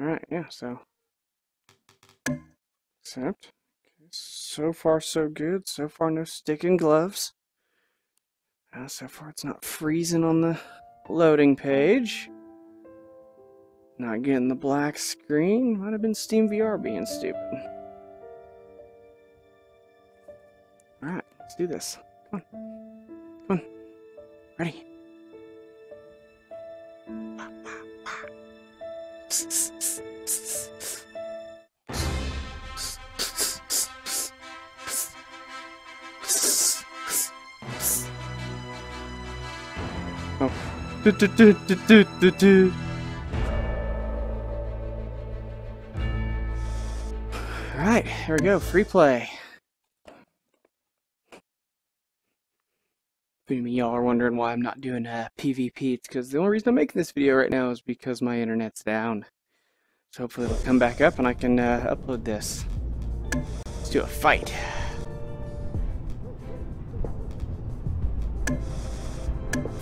Alright, yeah, so. Accept. Okay, so far, so good. So far, no sticking gloves. So far, it's not freezing on the loading page. Not getting the black screen. Might have been SteamVR being stupid. Alright, let's do this. Come on. Come on. Ready? Oh. Do, do, do, do, do, do. Alright, here we go. Free play. Y'all are wondering why I'm not doing PvP. It's because the only reason I'm making this video right now is because my internet's down. So hopefully it'll come back up and I can upload this. Let's do a fight.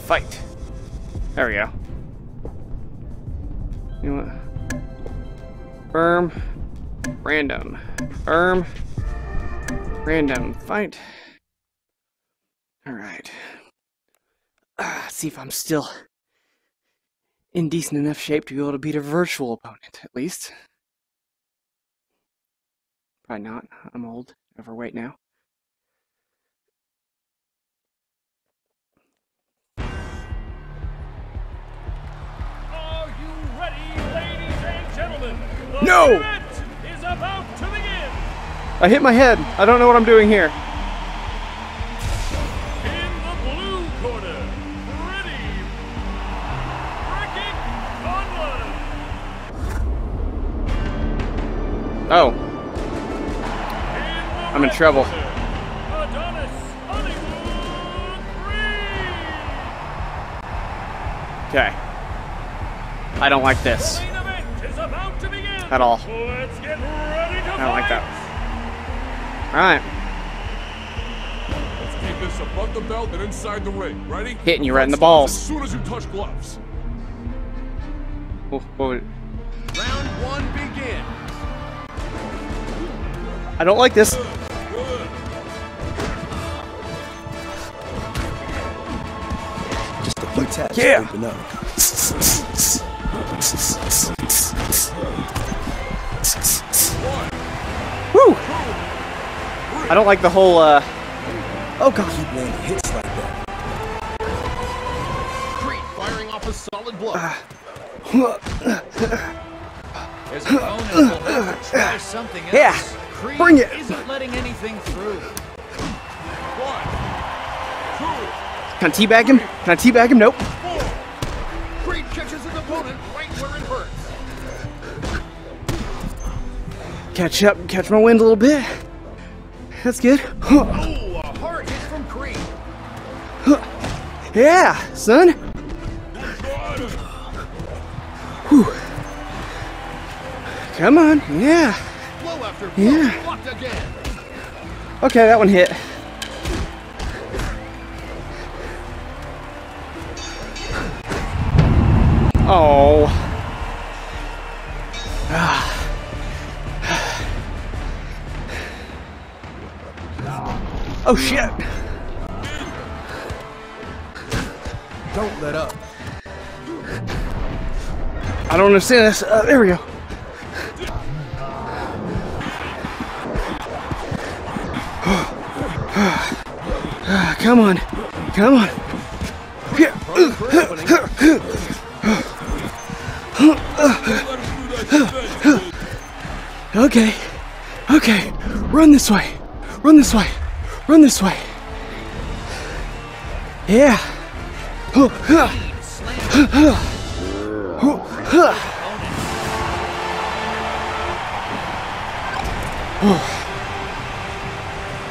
Fight. There we go. You know what? Firm. Random. Firm. Random. Fight. Alright. See if I'm still in decent enough shape to be able to beat a virtual opponent, at least. Probably not. I'm old. Overweight now. Are you ready, ladies and gentlemen? The no! Is about to begin. I hit my head. I don't know what I'm doing here. Oh. I'm in trouble. Okay. I don't like this. At all. I don't like that. Alright. Let's keep this above the belt and inside the ring. Ready? Hitting you right in the balls. As soon as you touch gloves. Round one begin. I don't like this. Just a few taps. Yeah. Open up. Woo! I don't like the whole. Oh god. Keep landing hits like that. Creed firing off a solid blow. There's a bonus. We'll try something else. Yeah. Creed bring it! Isn't letting anything through. Can I teabag him? Can I teabag him? Nope. Creed catches his opponent right where it hurts. Catch up, catch my wind a little bit. That's good. Huh. Oh, a hard hit from Creed. Huh. Yeah, son. Whew. Come on, yeah. Yeah. Okay, that one hit. Oh. Oh shit. Don't let up. I don't understand this. There we go. Come on, come on. Yeah. Okay, okay. Run this way, run this way, run this way. Yeah.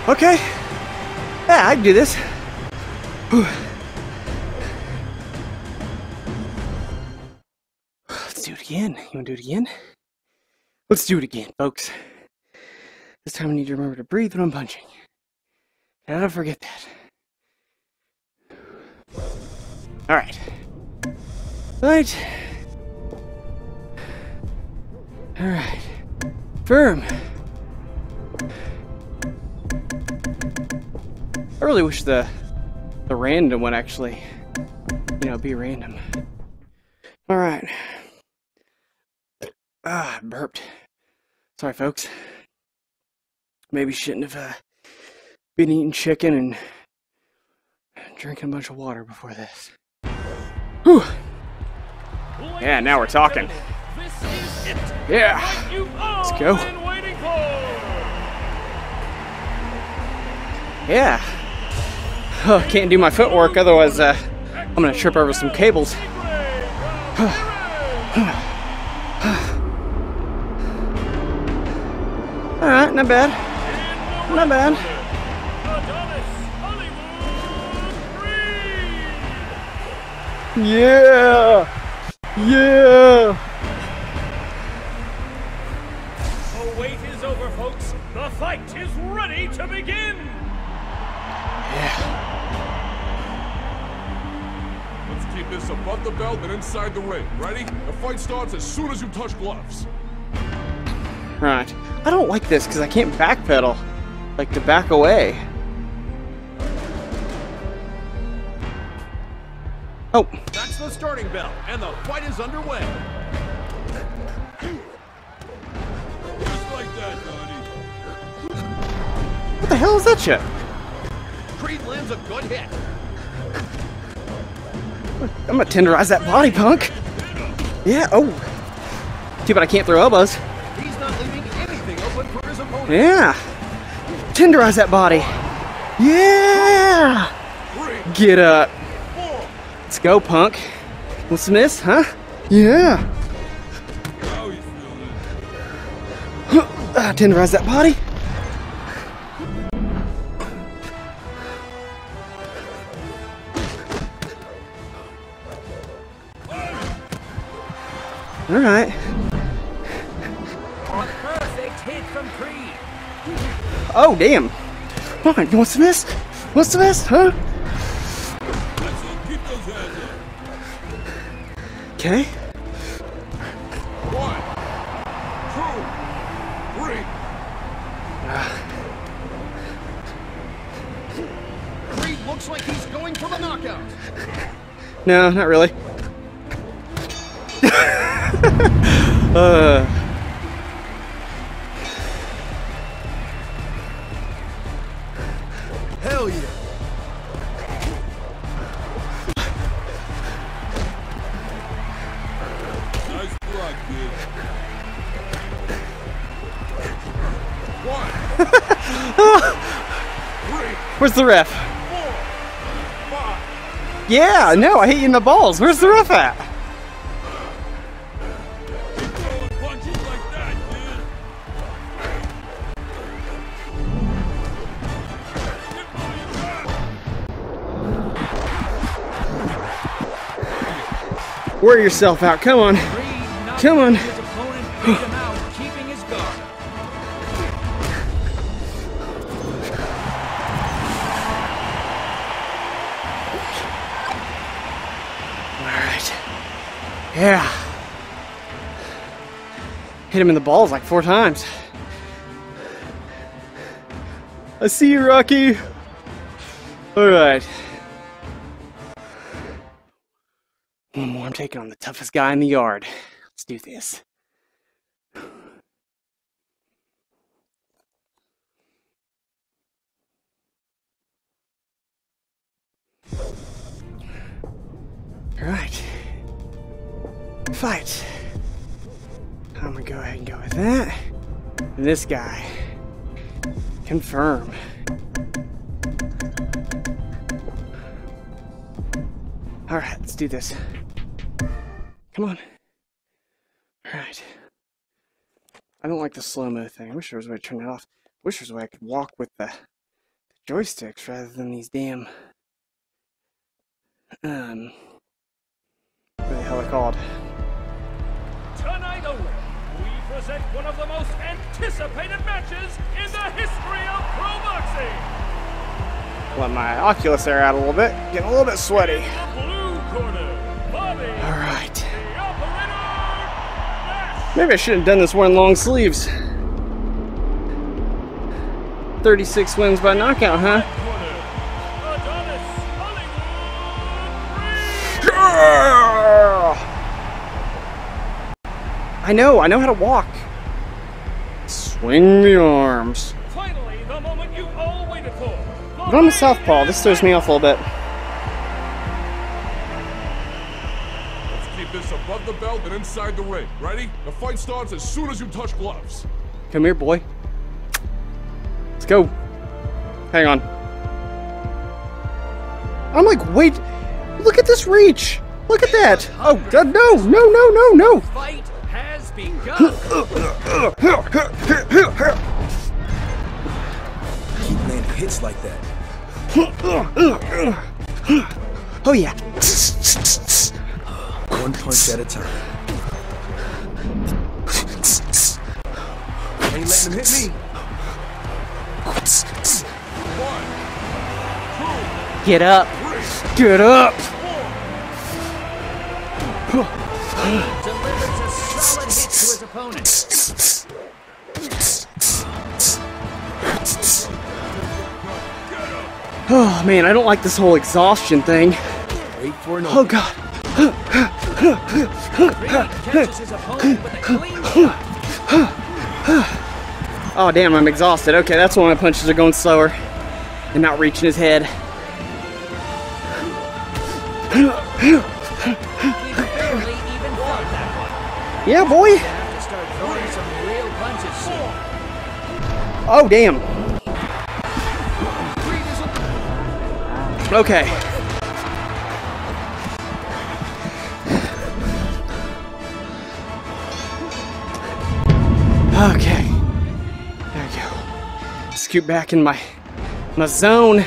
Okay. Yeah, I can do this. Let's do it again. You want to do it again? Let's do it again, folks. This time I need to remember to breathe when I'm punching. And I don't forget that. Alright. Alright. All right, firm. I really wish the random one actually, you know, be random. All right. Ah, burped. Sorry, folks. Maybe shouldn't have been eating chicken and drinking a bunch of water before this. Whew. Yeah, now we're talking. This is it. Yeah. Let's go. Yeah. Oh, can't do my footwork, otherwise I'm gonna trip over some cables. Alright, not bad. Not bad. Yeah! Yeah! The wait is over, folks. The fight is ready to begin! Yeah. Let's keep this above the belt and inside the ring. Ready? The fight starts as soon as you touch gloves. Right. I don't like this because I can't backpedal. Like to back away. Oh. That's the starting bell, and the fight is underway. Just like that, Donnie. What the hell is that shit? Creed lands a good hit. I'm gonna tenderize that body, punk. Yeah. Oh. Too bad I can't throw elbows. Yeah! Tenderize that body! Yeah! Get up! Let's go, punk! Want some this, huh? Yeah! Tenderize that body! Alright. Oh, damn. Come on, you want some of this? What's the best, huh? Okay. 1, 2, 3. Creed looks like he's going for the knockout. No, not really. Hell yeah. Nice block, kid. 1, 2, 3. Where's the ref? 4, 5. Yeah, no, I hit you in the balls. Where's the ref at? Wear yourself out. Come on. Come on. Alright. Yeah. Hit him in the balls like 4 times. I see you, Rocky. Alright. One more, I'm taking on the toughest guy in the yard. Let's do this. Alright. Fight. I'm gonna go ahead and go with that. And this guy. Confirm. Alright, let's do this. Come on. Alright. I don't like the slow-mo thing. I wish there was a way to turn it off. I wish there was a way I could walk with the joysticks rather than these damn... what the hell are they called? Tonight away, we present one of the most anticipated matches in the history of pro boxing! Let my Oculus air out a little bit. Getting a little bit sweaty. Alright. The operator, Nash. Maybe I shouldn't have done this wearing long sleeves. 36 wins by knockout, huh? Yeah! I know how to walk. Swing the arms. Finally, the moment you all waited for. But I'm a southpaw. This throws me off a little bit. Let's keep this above the belt and inside the ring. Ready? The fight starts as soon as you touch gloves. Come here, boy. Let's go. Hang on. I'm like, wait. Look at this reach. Look at that. Oh, God, no. Fight has begun. Keep landing hits like that. Oh, yeah. One punch at a time. Ain't letting him hit me. Get up! Get up! Delivers a solid hit to his opponent. Oh man, I don't like this whole exhaustion thing. Oh god! Catches his opponent with a clean shot. Oh damn, I'm exhausted. Okay, that's why my punches are going slower and not reaching his head. Yeah, boy. Oh damn. Okay. Okay. Scoot back in my zone.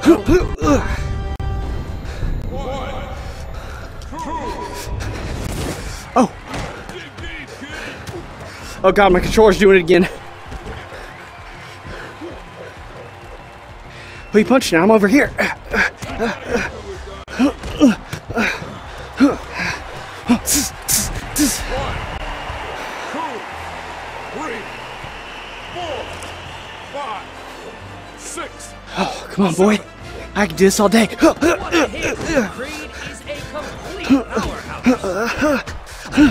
Oh. Oh god, my controller's doing it again. Who you punching? I'm over here. Come on, boy. I can do this all day. What a hit. Creed is a complete powerhouse. 1,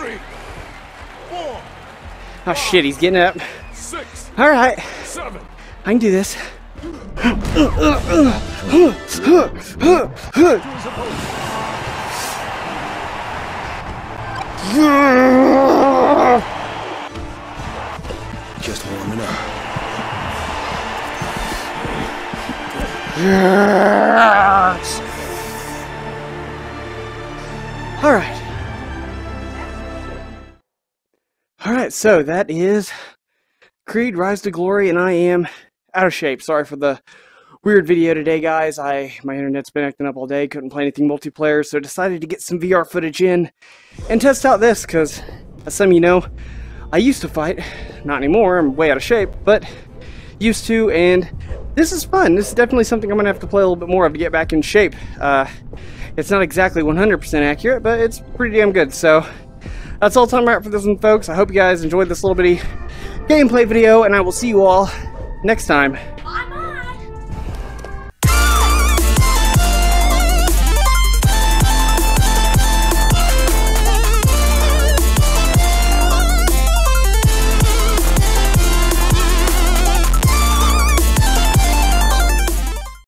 2, 3, 4. Oh shit, he's getting up. 6. All right. 7. I can do this. Just warming up. Yes. All right. So that is Creed Rise to Glory, and I am out of shape. Sorry for the weird video today, guys. My internet's been acting up all day. Couldn't play anything multiplayer, so decided to get some VR footage in and test out this, because as some of you know, I used to fight. Not anymore. I'm way out of shape, but used to, and this is fun. This is definitely something I'm going to have to play a little bit more of to get back in shape. It's not exactly 100% accurate, but it's pretty damn good. So that's all the time right for this one, folks. I hope you guys enjoyed this little bitty gameplay video, and I will see you all next time.